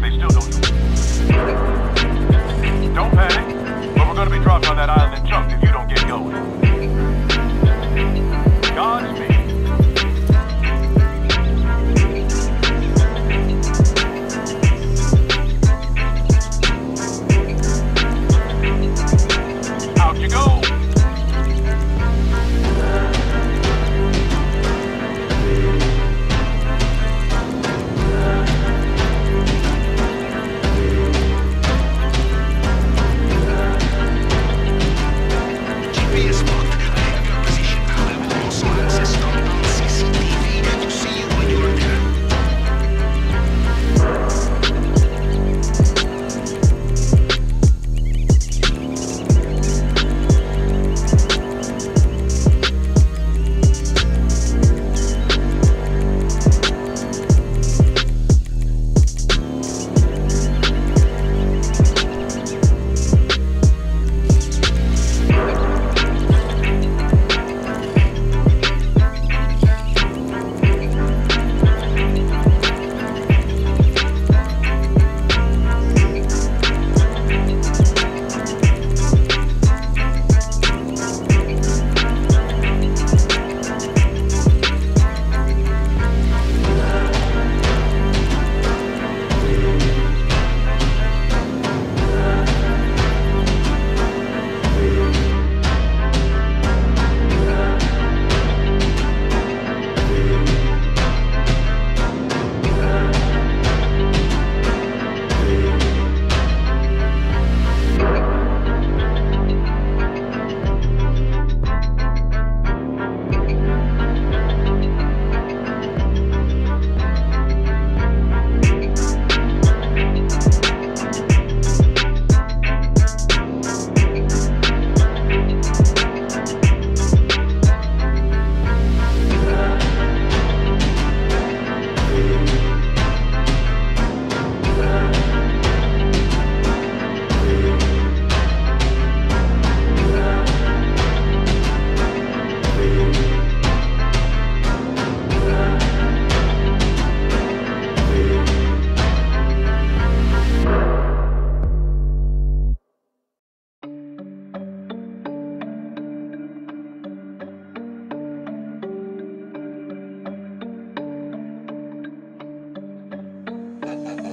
like they still don't know. Don't panic, but we're gonna be dropped on that island and chunked if you don't get going.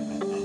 Godspeed.